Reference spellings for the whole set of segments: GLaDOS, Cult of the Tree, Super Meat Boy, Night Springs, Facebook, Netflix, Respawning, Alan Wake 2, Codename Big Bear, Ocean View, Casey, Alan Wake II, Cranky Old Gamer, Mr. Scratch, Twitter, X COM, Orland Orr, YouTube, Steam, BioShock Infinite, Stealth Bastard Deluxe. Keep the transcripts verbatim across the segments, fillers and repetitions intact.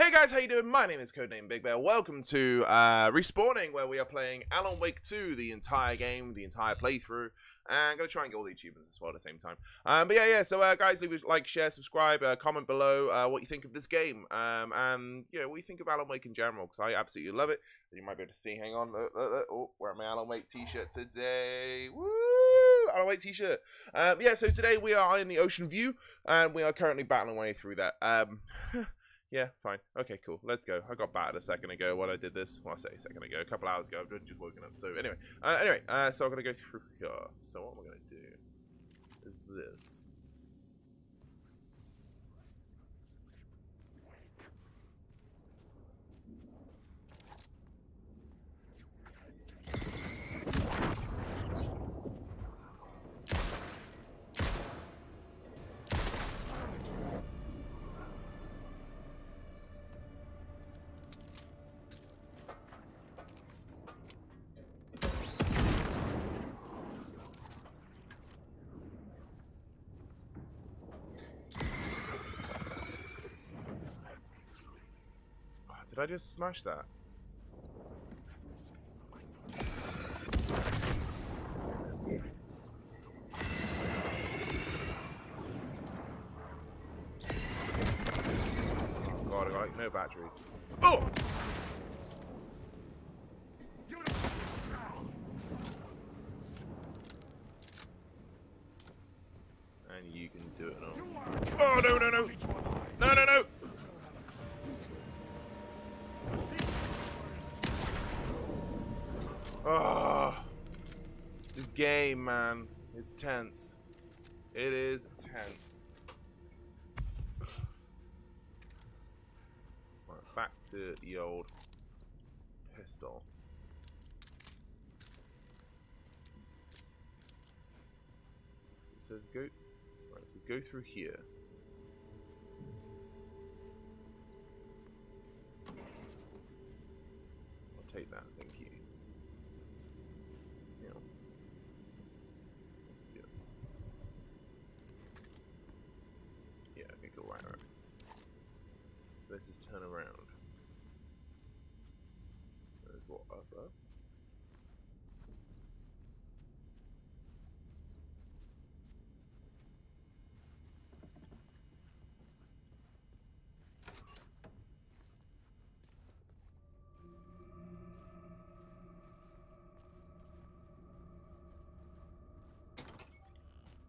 Hey guys, how you doing? My name is Codename Big Bear. Welcome to uh, Respawning, where we are playing Alan Wake two, the entire game, the entire playthrough. And I'm going to try and get all the achievements as well at the same time. Um, but yeah, yeah, so uh, guys, leave a like, share, subscribe, uh, comment below uh, what you think of this game. Um, and, you know, what you think of Alan Wake in general, because I absolutely love it. You might be able to see, hang on, look, look, look. Oh, wearing my Alan Wake t-shirt today. Woo! Alan Wake t-shirt. Um, yeah, so today we are in the Ocean View, and we are currently battling our way through that. Um... Yeah, fine. Okay, cool. Let's go. I got battered a second ago when I did this. Well, I say a second ago. A couple hours ago. I've just woken up. So, anyway. Uh, anyway, uh, so I'm going to go through here. So, what we're going to do is this. Did I just smash that? God, I got like no batteries. Oh! And you can do it all. Oh, no, no, no! No, no, no! Oh, this game, man, it's tense. It is tense. Right, back to the old pistol. It says go. Right, it says go through here. I'll take that. Thank you. Right, right. Let's just turn around. There's what up, up.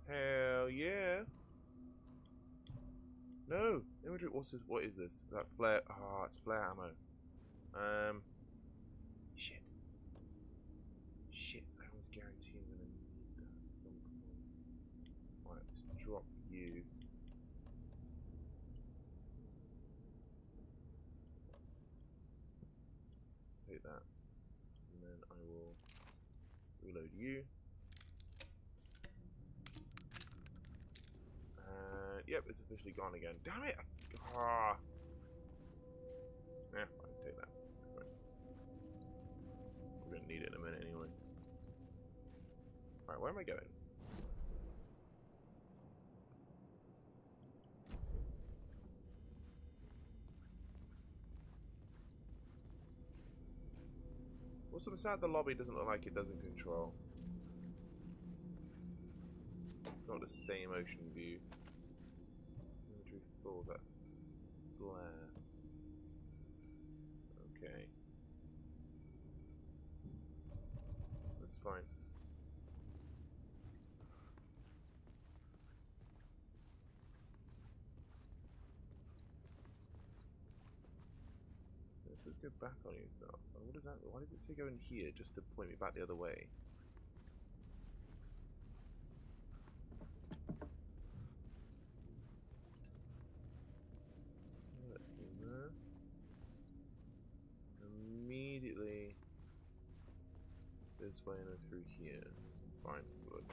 Hell yeah. No! Imagery, what's this? What is this? That flare. Ah, oh, it's flare ammo. Um. Shit. Shit, I almost guarantee I'm gonna need that at some point. Right, just drop you. Take that. And then I will reload you. Yep, it's officially gone again. Damn it! Ah. Yeah, fine, take that. Right. We're gonna need it in a minute anyway. Alright, where am I going? What's well, so sad the lobby doesn't look like it doesn't control. It's not the same ocean view. Oh, that glare. Okay. That's fine. Let's just go back on yourself. What does that? Why does it say go in here just to point me back the other way? This way and through here. Fine, let's look.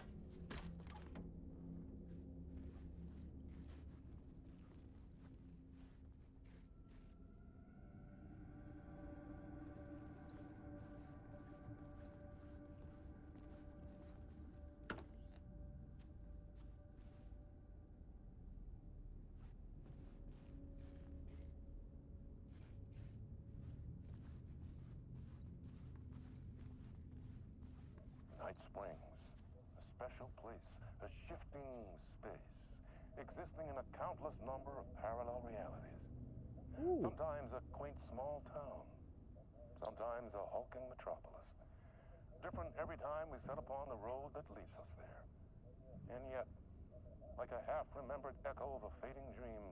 existing in a countless number of parallel realities. Ooh. Sometimes a quaint small town, sometimes a hulking metropolis. Different every time we set upon the road that leads us there. And yet, like a half-remembered echo of a fading dream,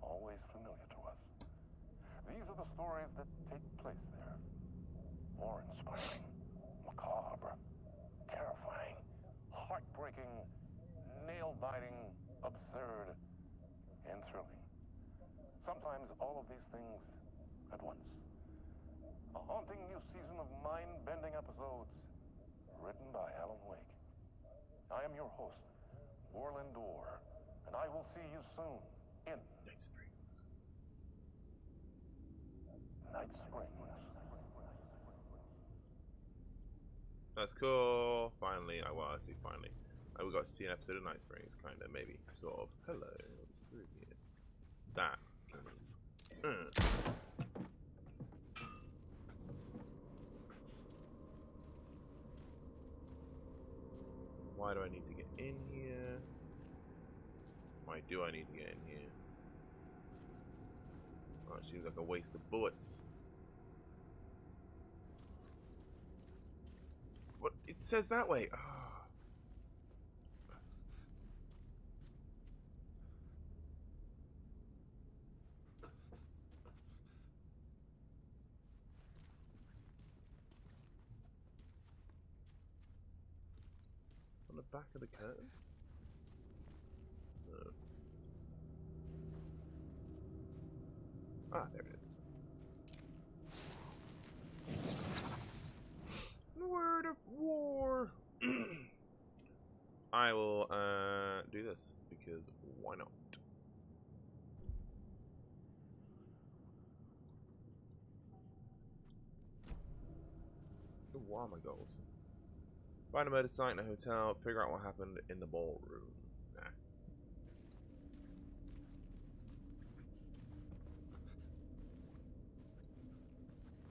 always familiar to us. These are the stories that take place there. Awe-inspiring, macabre, terrifying, heartbreaking, nail-biting, absurd, and thrilling. Sometimes all of these things at once. A haunting new season of mind-bending episodes written by Alan Wake. I am your host, Orland Orr, and I will see you soon in Night Springs. Night Springs. That's cool. Finally, I well, I see. Finally, I we got to see an episode of Night Springs, kind of, maybe, sort of. Hello, what's through here? That. Mm. Why do I need to get in here? Why do I need to get in here? Oh, it seems like a waste of bullets. What? It says that way. Oh. On the back of the curtain? No. Ah, there it is. The word of war! I will uh, do this, because why not? Ooh, wow, my goals. Find a murder site in a hotel, figure out what happened in the ballroom. Nah.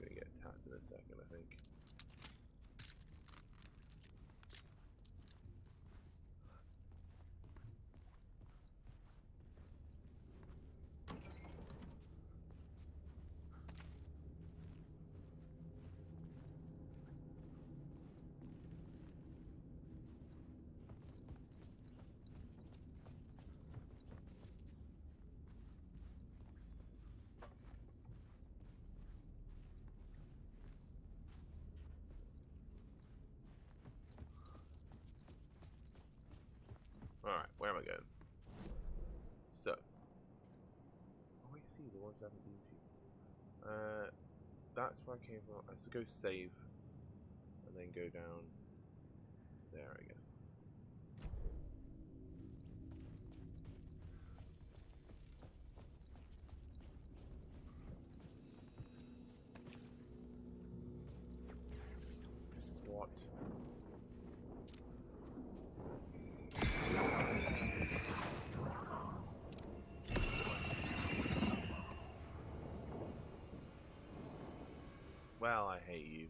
I'm gonna get attacked in a second, I think. Alright, where am I going? So. Oh, I see the ones I haven't been to. Uh, that's where I came from. I should go save. And then go down there, I guess. Well, I hate you.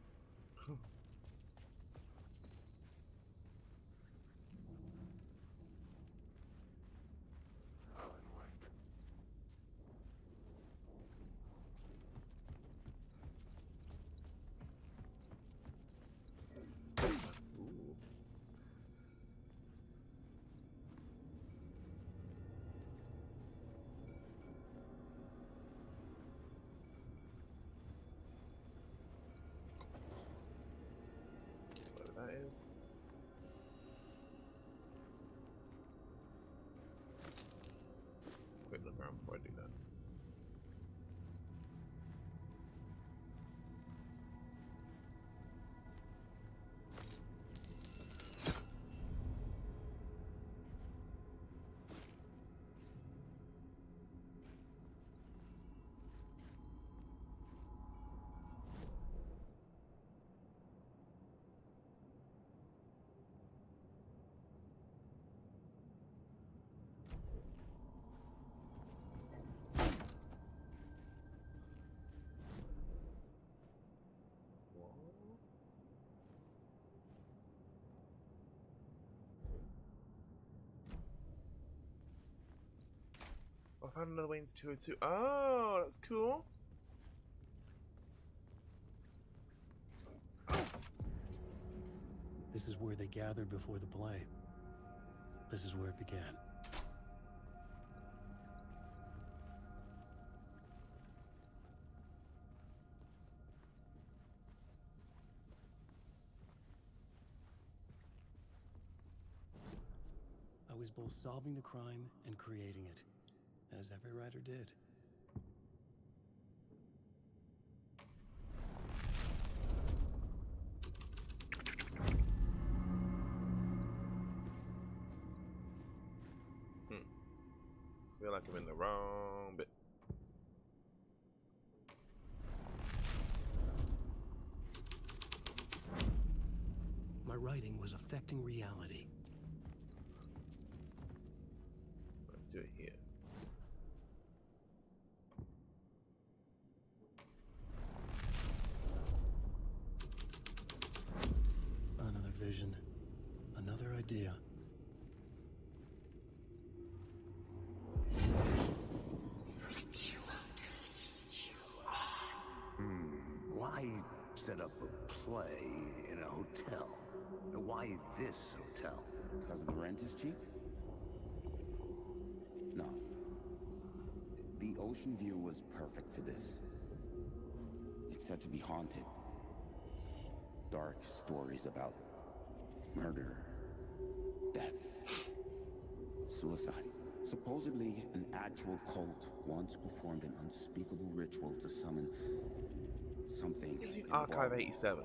That is. Quick look around before I do that. I found another way into two oh two. Oh, that's cool. This is where they gathered before the play. This is where it began. I was both solving the crime and creating it, as every writer did. Hmm. Feel like I'm in the wrong bit. My writing was affecting reality. Do it here. Another vision, another idea. Hmm. Why set up a play in a hotel? Why this hotel? Because the rent is cheap? No. The Ocean View was perfect for this. It's said to be haunted. Dark stories about murder, death, suicide. Supposedly, an actual cult once performed an unspeakable ritual to summon something. It's in Archive eighty-seven.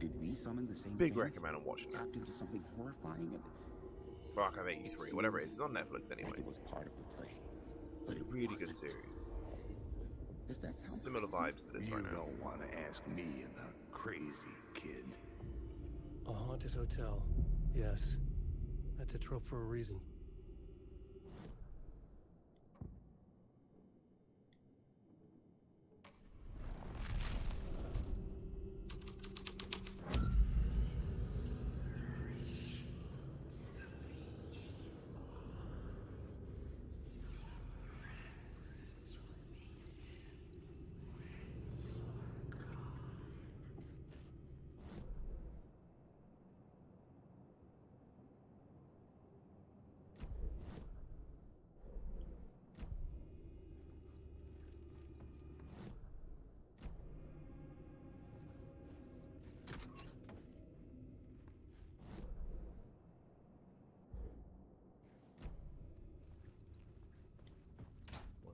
Did we summon the same Big thing? Big recommend on watching that. Tapped into something horrifying and Archive eighty-three, whatever it is. It's on Netflix anyway. It was part of the play. It's a really good series. Does that sound similar vibes to this right now? You don't want to ask me about crazy kid. A haunted hotel. Yes. That's a trope for a reason.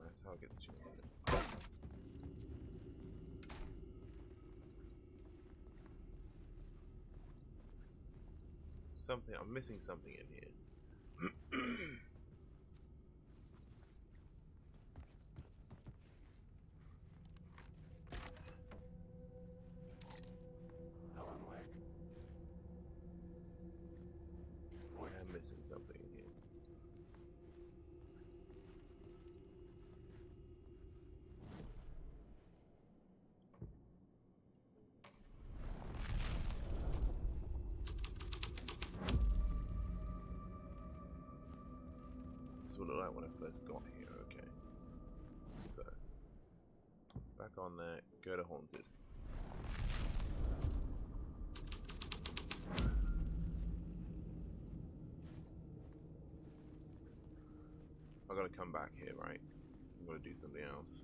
That's how I get the chicken. Something, I'm missing something in here. Alan Wake. Boy, I'm missing something in here. What it like when I first got here. Okay, so back on there, go to haunted. I gotta come back here, right? I'm gonna do something else.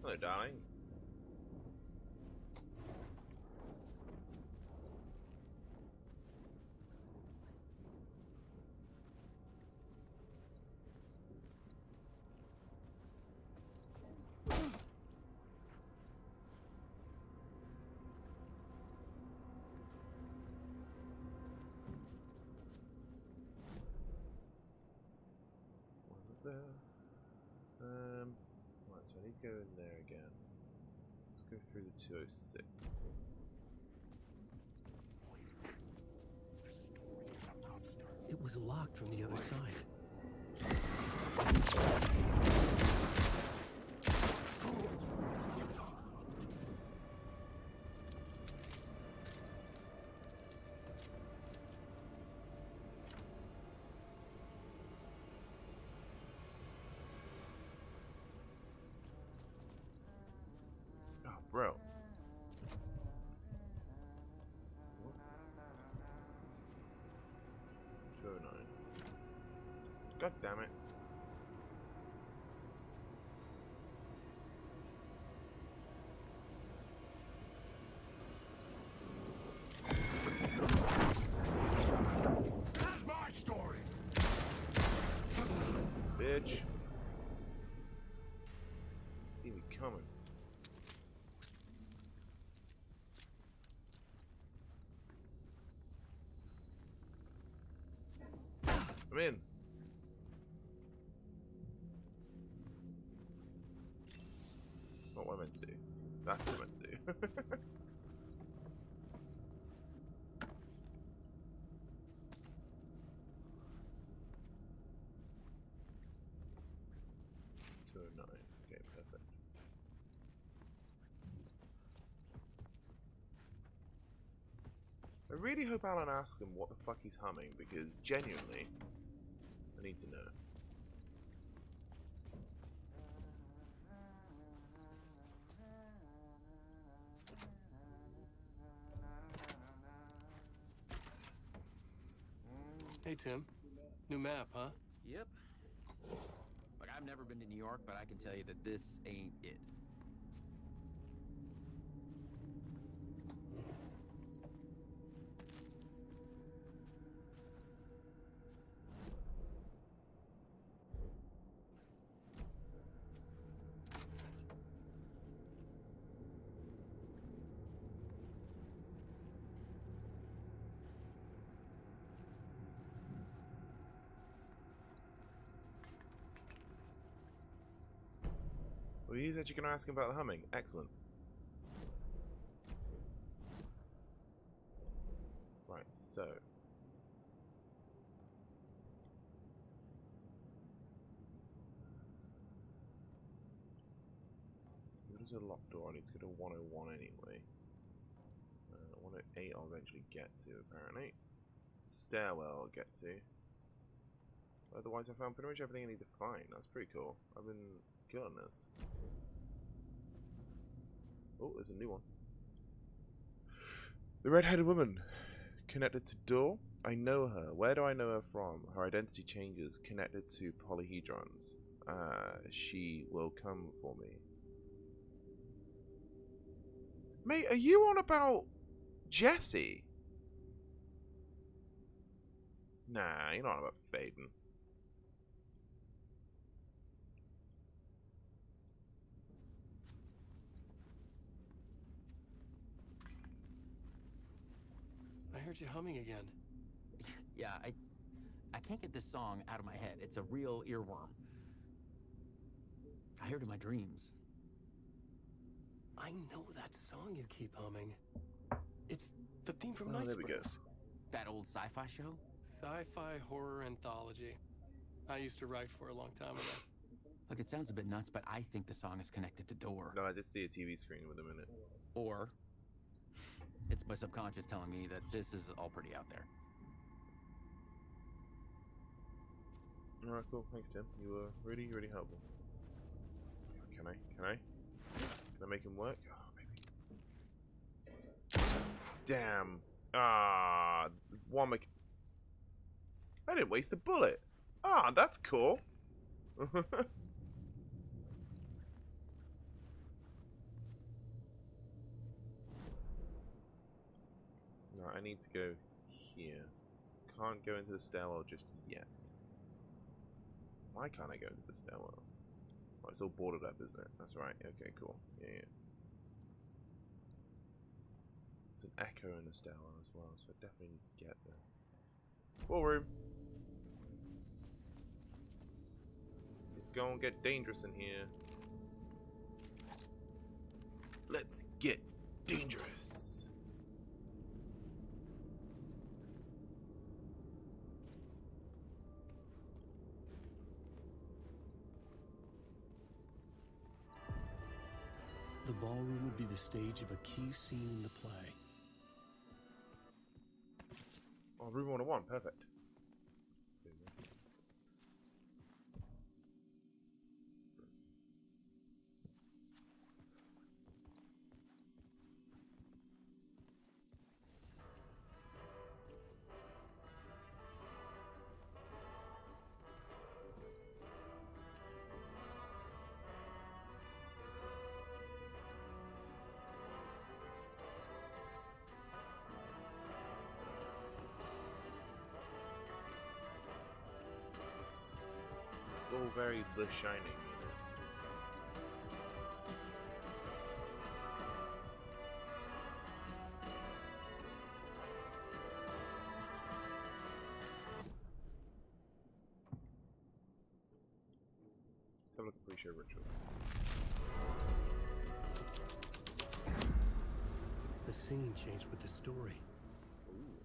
Hello, darling. Um. So I need to go in there again. Let's go through the two oh six. It was locked from the other side. God damn it. That's my story. Bitch. See me coming. I'm in. Not what I meant to do. That's what I meant to do. two oh nine. Okay, perfect. I really hope Alan asks him what the fuck he's humming, because genuinely, I need to know. Hey, Tim. New map, huh? Yep. Like, I've never been to New York, but I can tell you that this ain't it. You said you can ask him about the humming. Excellent. Right, so. There's a locked door. I need to go to one oh one anyway. Uh, one oh eight I'll eventually get to, apparently. Stairwell I'll get to. Otherwise, I found pretty much everything I need to find. That's pretty cool. I've been good on this. Oh, there's a new one. The red-headed woman. Connected to door. I know her. Where do I know her from? Her identity changes. Connected to polyhedrons. Uh, she will come for me. Mate, are you on about Jesse? Nah, you're not on about Faden. I heard you humming again. Yeah, I I can't get this song out of my head. It's a real earworm. I heard it in my dreams. I know that song you keep humming. It's the theme from Night Springs. That old sci-fi show? Sci-fi horror anthology. I used to write for a long time ago. Look, it sounds a bit nuts, but I think the song is connected to door. No, I did see a T V screen with him in it. Or... it's my subconscious telling me that this is all pretty out there. Alright, cool. Thanks, Tim. You were really, really helpful. Can I? Can I? Can I make him work? Oh, maybe. Damn. Ah, one mech. I didn't waste a bullet. Ah, that's cool. I need to go here. Can't go into the stairwell just yet. Why can't I go into the stairwell? Oh, it's all boarded up, isn't it? That's right. Okay, cool. Yeah, yeah. There's an echo in the stairwell as well, so I definitely need to get there. Ballroom! It's gonna get dangerous in here. Let's get dangerous! The ballroom would be the stage of a key scene in the play. Oh, room one oh one, perfect. It's all very The Shining, you know. Have a look at pre-show ritual. The scene changed with the story. Ooh.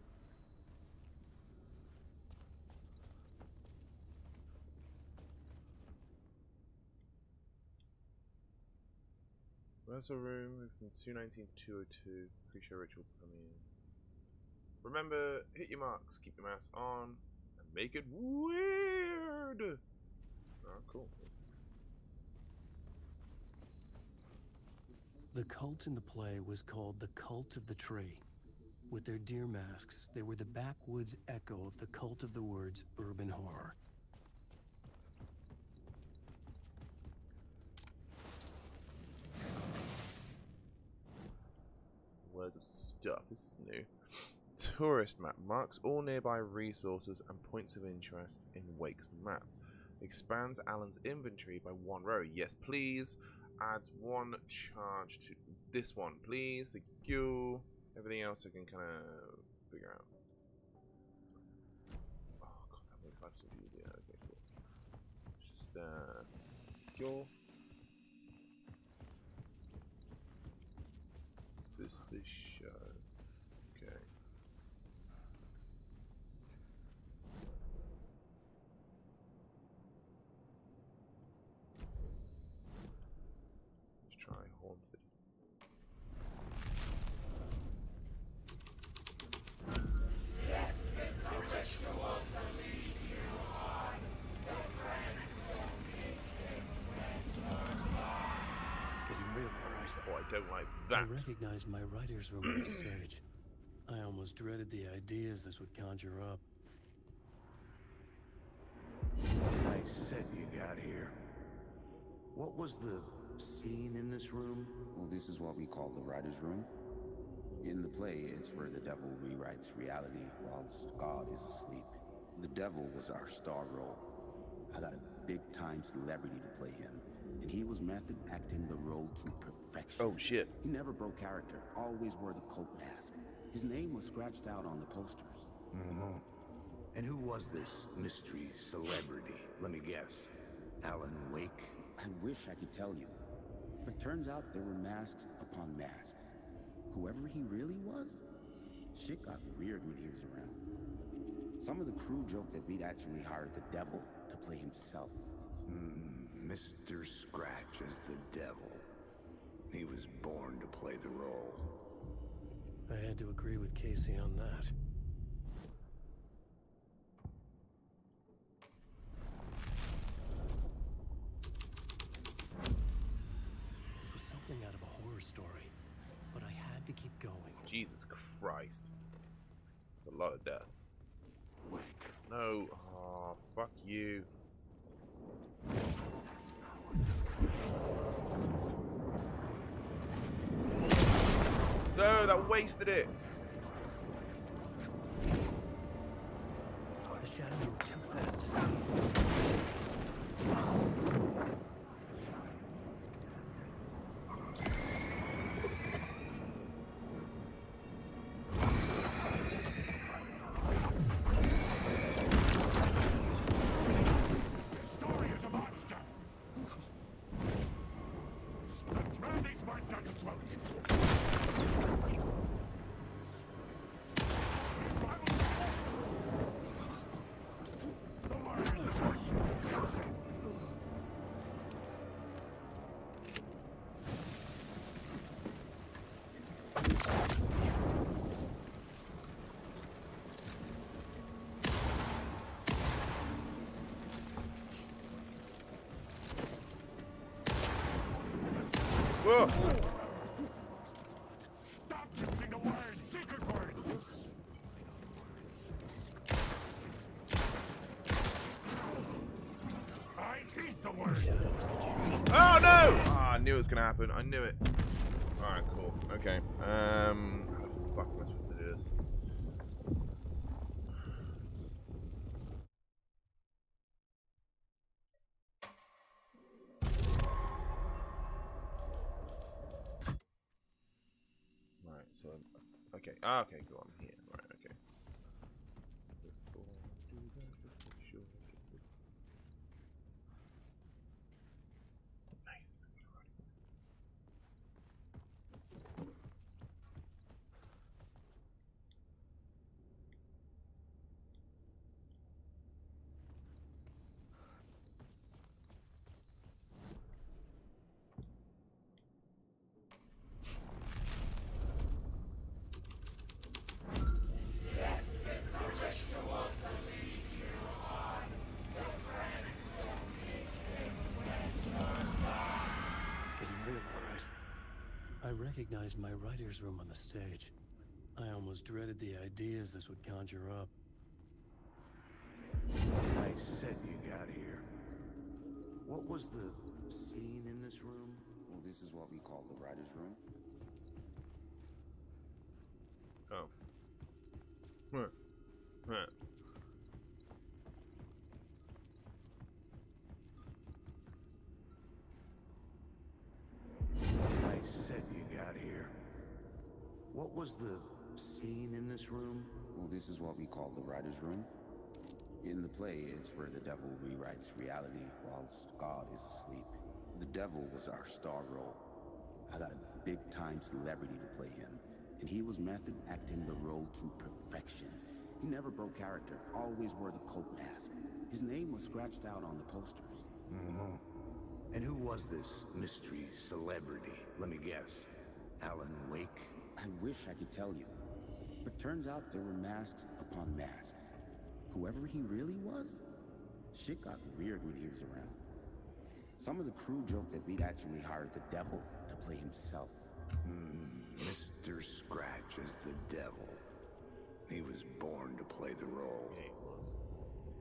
Rehearsal room from two nineteen to two oh two. Pre-show ritual premiere. Remember, hit your marks, keep your mask on, and make it weird! Oh, cool. The cult in the play was called the Cult of the Tree. With their deer masks, they were the backwoods echo of the Cult of the Word's urban horror. Words of stuff. This is new. Tourist map marks all nearby resources and points of interest in Wake's map. Expands Alan's inventory by one row. Yes, please. Adds one charge to this one, please. Thank you. Everything else I can kind of figure out. Oh god, that makes life so easier. Okay, cool. It's just uh, cure. This this show. Okay. Let's try haunted. This is the ritual to lead you on the brand to meet him when you're gone. It's getting real. Oh, I don't like that. I recognized my writer's room on the stage. I almost dreaded the ideas this would conjure up. Nice set you got here. What was the scene in this room? Well, this is what we call the writer's room. In the play, it's where the devil rewrites reality whilst God is asleep. The devil was our star role. I got a big-time celebrity to play him. And he was method acting the role to perfection. Oh shit. He never broke character, always wore the cult mask. His name was scratched out on the posters. Mm-hmm. And who was this mystery celebrity? Let me guess. Alan Wake? I wish I could tell you. But turns out there were masks upon masks. Whoever he really was, shit got weird when he was around. Some of the crew joked that we'd actually hired the devil to play himself. Mm. Mister Scratch is the devil. He was born to play the role. I had to agree with Casey on that. This was something out of a horror story, but I had to keep going. Jesus Christ. There's a lot of death. Wait. No. Oh, fuck you. No, that wasted it. The shadow moved too fast to see. This story is a monster. Let's burn these monsters down your throat. Whoa. Stop using the words. Secret words. I hate the words. Oh no! Oh, I knew it was gonna happen. I knew it. Alright, cool. Okay. Um how the fuck am I supposed to do this? So, okay, ah, okay, go on here. All right, okay. Nice. I recognized my writer's room on the stage. I almost dreaded the ideas this would conjure up. I said you got here. What was the scene in this room? Well, this is what we call the writer's room. Oh. What? What? What was the scene in this room? Well, this is what we call the writer's room. In the play, it's where the devil rewrites reality whilst God is asleep. The devil was our star role. I got a big-time celebrity to play him, and he was method acting the role to perfection. He never broke character, always wore the coat mask. His name was scratched out on the posters. Mm-hmm. And who was this mystery celebrity? Let me guess. Alan Wake? I wish I could tell you, but turns out there were masks upon masks. Whoever he really was, shit got weird when he was around. Some of the crew joked that we'd actually hired the devil to play himself. Mm, Mister Scratch is the devil. He was born to play the role. He was.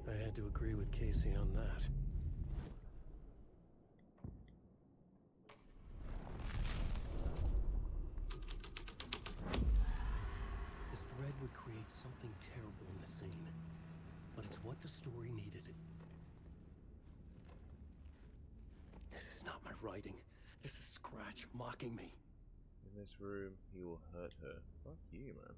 I had to agree with Casey on that. Would create something terrible in the scene, but it's what the story needed. This is not my writing. This is Scratch mocking me. In this room, he will hurt her. Fuck you, man.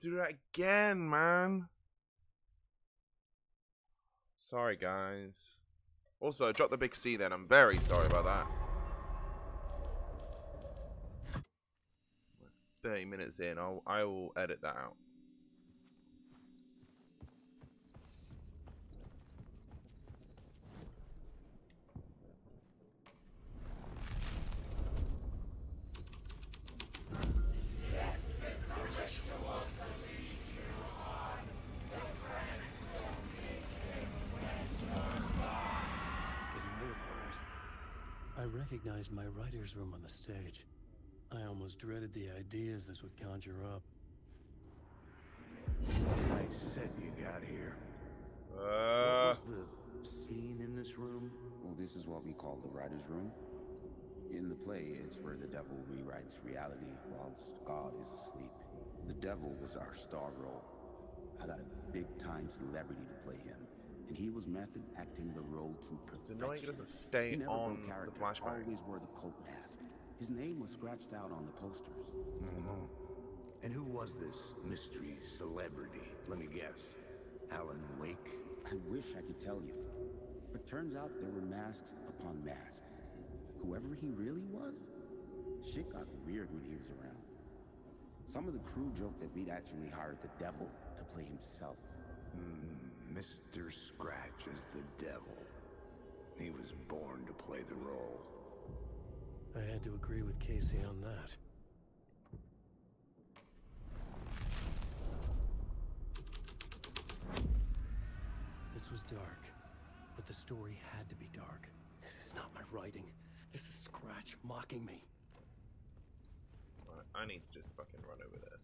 Do that again, man. Sorry, guys. Also, I dropped the big C then. I'm very sorry about that. We're thirty minutes in. I'll, I will edit that out. recognized my writer's room on the stage. I almost dreaded the ideas this would conjure up. Nice set you got here. Uh, what was the scene in this room? Well, this is what we call the writer's room. In the play, it's where the devil rewrites reality whilst God is asleep. The devil was our star role. I got a big-time celebrity to play him, and he was method acting the role to perfection. The noise doesn't stay on the flashbacks. Always wore the coat mask. His name was scratched out on the posters. Mm-hmm. And who was this mystery celebrity? Let me guess. Alan Wake? I wish I could tell you, but turns out there were masks upon masks. Whoever he really was, shit got weird when he was around. Some of the crew joked that we'd actually hired the devil to play himself. Mm, Mister Scratch is the devil. He was born to play the role. I had to agree with Casey on that. This was dark, but the story had to be dark. This is not my writing. This is Scratch mocking me. I need to just fucking run over there.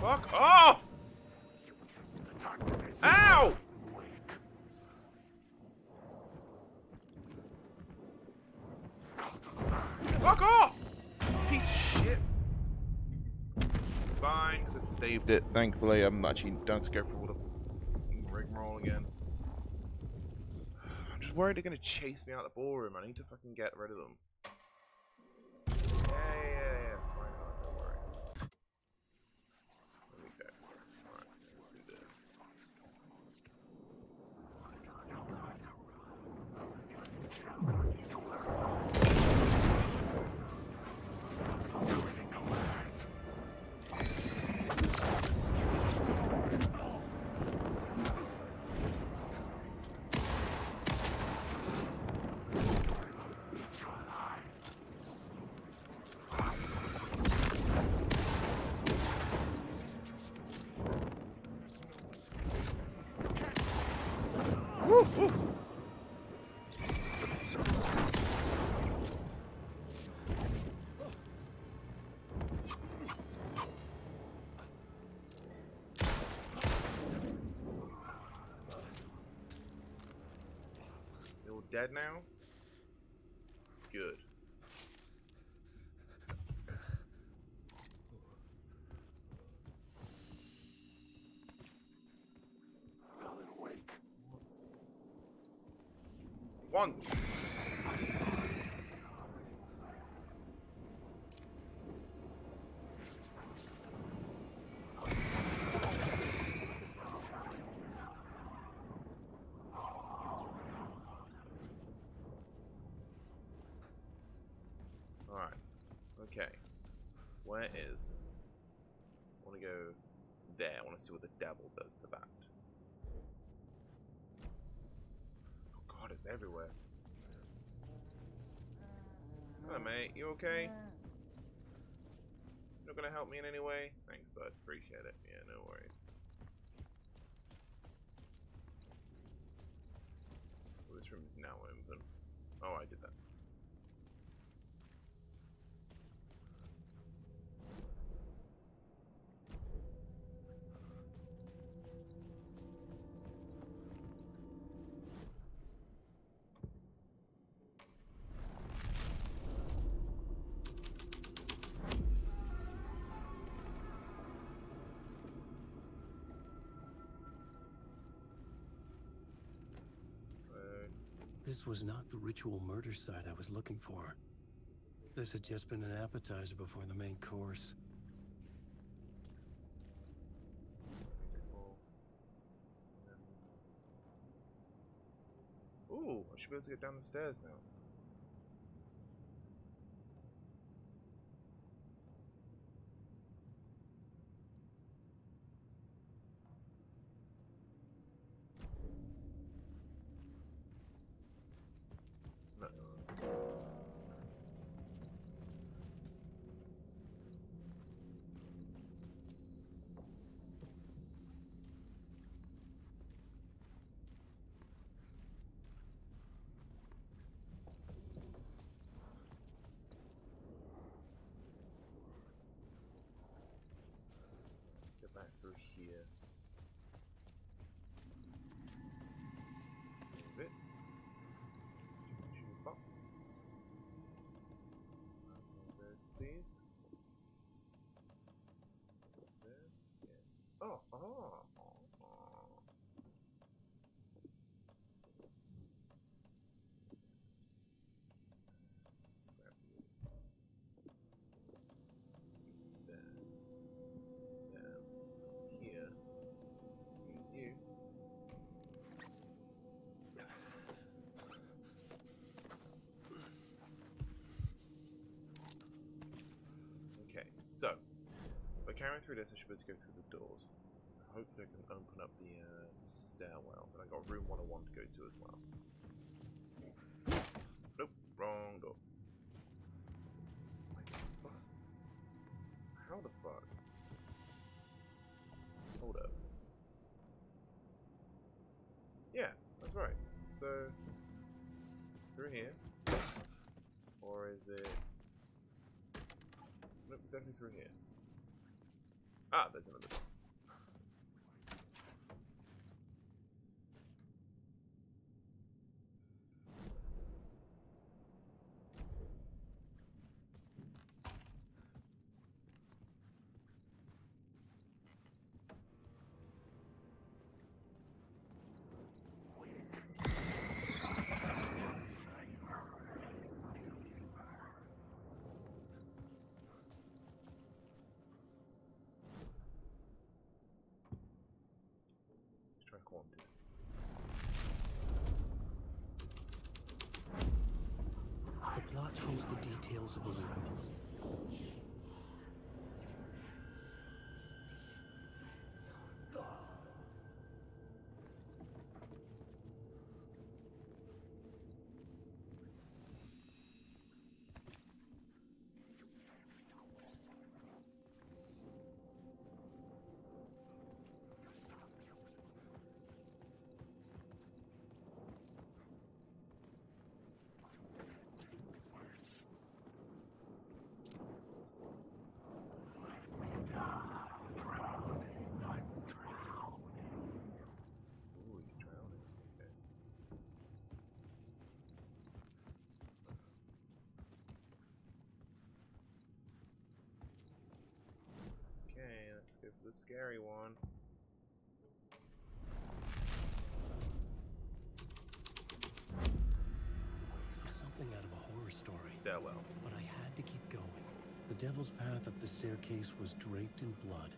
Fuck off! Ow! Fuck off! Piece of shit. It's fine, because I saved it. Thankfully, I'm actually don't go for all the rigmarole again. I'm just worried they're going to chase me out of the ballroom. I need to fucking get rid of them. Dead now? Good. Alan Wake. Once. Okay, where it is. I want to go there. I want to see what the devil does to that. Oh god, it's everywhere. Hello, mate. You okay? You're not going to help me in any way? Thanks, bud. Appreciate it. Yeah, no worries. Well, this room is now open. Oh, I did that. This was not the ritual murder site I was looking for. This had just been an appetizer before the main course. Cool. Yeah. Ooh, I should be able to get down the stairs now. Through here. Move it. Box. There, please. There. Yeah. Oh, oh, oh. So, by carrying through this, I should be able to go through the doors. Hopefully I can open up the, uh, the stairwell. And I've got room one oh one to go to as well. Nope, wrong door. Wait, what the fuck? How the fuck? Hold up. Yeah, that's right. So, through here. Or is it... Nope, definitely through here. Ah, there's another one. Wanted. The plot shows the details of the room. Let's go for the scary one. This was something out of a horror story. Stairwell. But I had to keep going. The devil's path up the staircase was draped in blood.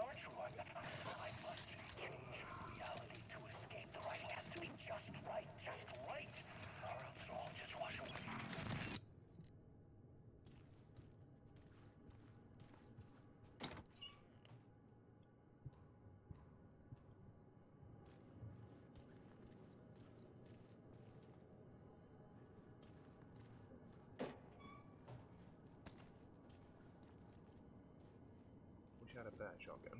aren't you, Ron? I must change reality to escape. The writing has to be just right, just right, or else it'll all just wash away. Had a bad shotgun.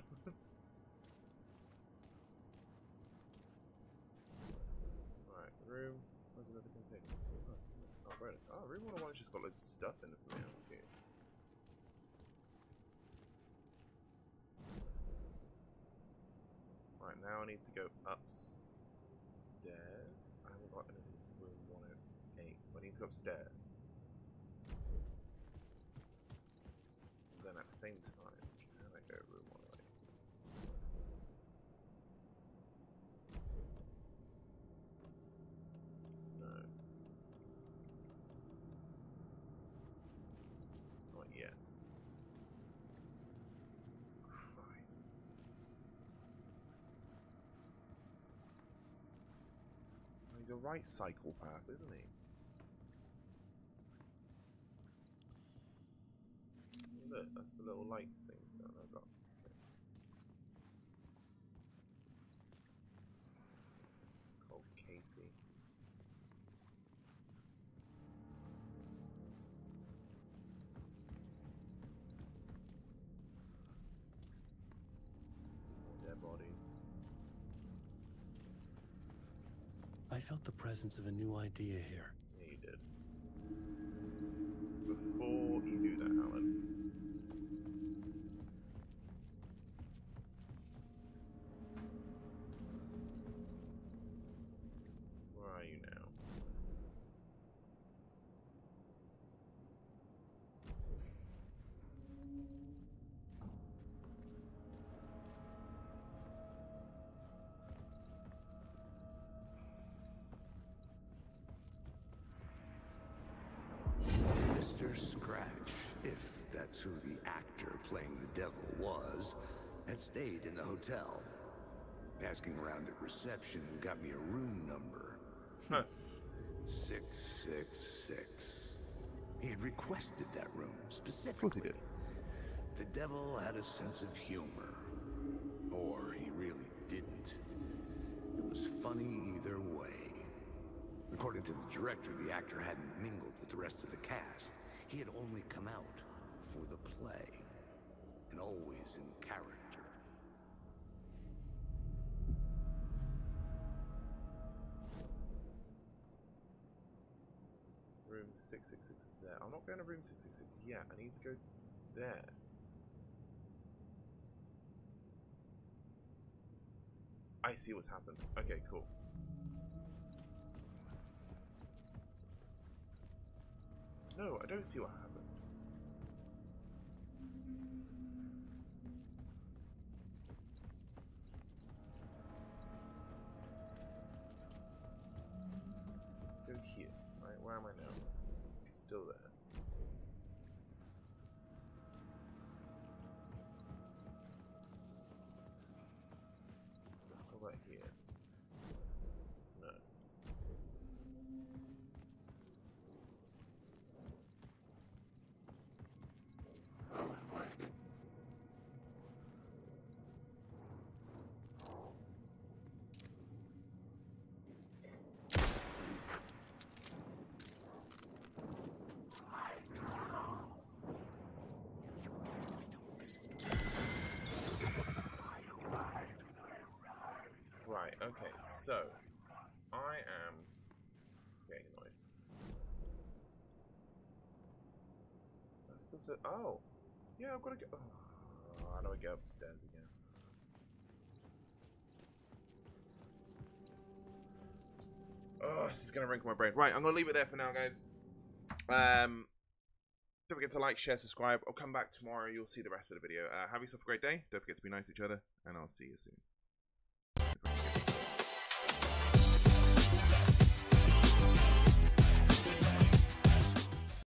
Alright, room. Where's another container? Oh, right. Oh, room one oh one's just got loads of stuff in it for me. That's cute. Right, now I need to go upstairs. I haven't got anything in room one oh eight. I need to go upstairs. And then at the same time, I go room one way. No. Not yet. Christ. He's a right psychopath, isn't he? Look, that's the little light things that I've got. Okay. Called Casey. Dead bodies. I felt the presence of a new idea here. Yeah, you did. Before you do that, Alan. Mister Scratch, if that's who the actor playing the devil was, had stayed in the hotel. Asking around at reception got me a room number. Huh. six six six. He had requested that room specifically. Of course he did. The devil had a sense of humor. Or he really didn't. It was funny either way. According to the director, the actor hadn't mingled with the rest of the cast. He had only come out for the play, and always in character. Room six six six is there. I'm not going to room six six six yet. I need to go there. I see what's happened. Okay, cool. No, I don't see what happened. Go here. Right, where am I now? Still there. How about here? No. Right, okay, so I am getting annoyed. That's still so. Oh! Yeah, I've got to go. Oh, I know I go upstairs again. Oh, this is going to wrinkle my brain. Right, I'm going to leave it there for now, guys. Um, don't forget to like, share, subscribe. I'll come back tomorrow. You'll see the rest of the video. Uh, have yourself a great day. Don't forget to be nice to each other, and I'll see you soon.